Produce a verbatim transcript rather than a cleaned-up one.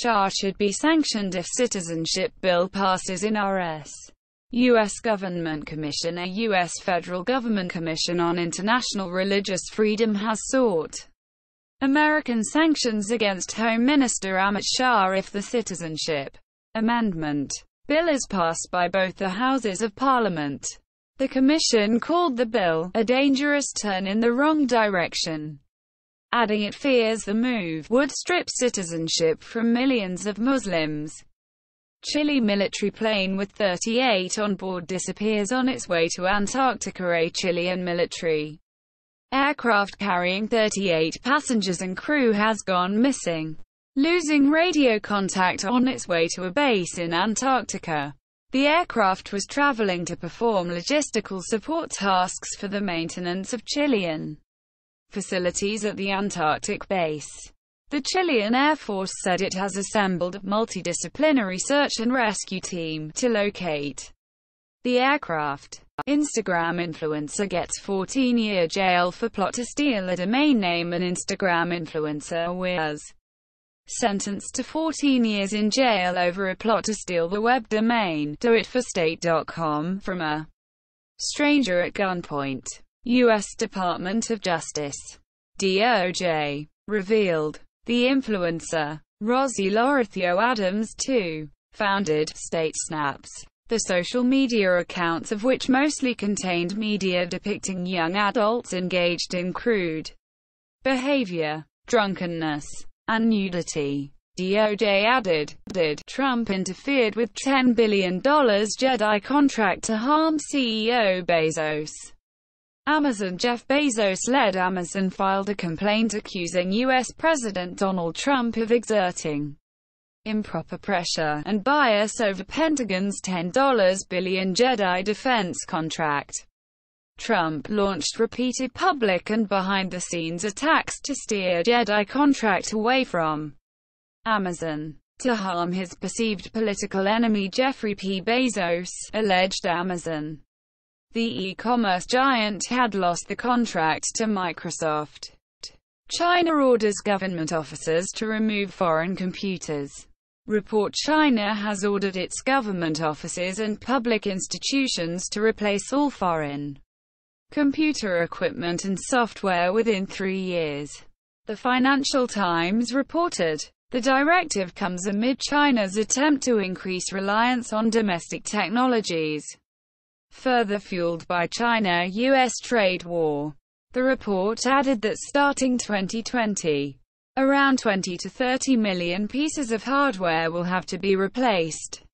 Shah should be sanctioned if Citizenship Bill passes in R S U S Government Commission. A U S Federal Government Commission on International Religious Freedom has sought American sanctions against Home Minister Amit Shah if the Citizenship Amendment Bill is passed by both the Houses of Parliament. The Commission called the bill a dangerous turn in the wrong direction, adding it fears the move would strip citizenship from millions of Muslims. Chile military plane with thirty-eight on board disappears on its way to Antarctica. A Chilean military aircraft carrying thirty-eight passengers and crew has gone missing, losing radio contact on its way to a base in Antarctica. The aircraft was traveling to perform logistical support tasks for the maintenance of Chilean facilities at the Antarctic base. The Chilean Air Force said it has assembled a multidisciplinary search and rescue team to locate the aircraft. Instagram influencer gets fourteen year jail for plot to steal a domain name. An Instagram influencer was sentenced to fourteen years in jail over a plot to steal the web domain do it for state dot com from a stranger at gunpoint. U S Department of Justice D O J revealed the influencer, Rossi Lorathio Adams the second, founded State Snaps, the social media accounts of which mostly contained media depicting young adults engaged in crude behavior, drunkenness, and nudity. D O J added, did Trump interfered with ten billion dollar J E D I contract to harm C E O Bezos. Amazon Jeff Bezos led Amazon filed a complaint accusing U S President Donald Trump of exerting improper pressure and bias over Pentagon's ten billion dollar J E D I defense contract. Trump launched repeated public and behind-the-scenes attacks to steer J E D I contract away from Amazon, to harm his perceived political enemy Jeffrey P. Bezos, alleged Amazon. The e-commerce giant had lost the contract to Microsoft. China orders government officers to remove foreign computers. Report: China has ordered its government offices and public institutions to replace all foreign computer equipment and software within three years. The Financial Times reported. The directive comes amid China's attempt to increase reliance on domestic technologies, further fueled by China U S trade war. The report added that starting twenty twenty, around twenty to thirty million pieces of hardware will have to be replaced.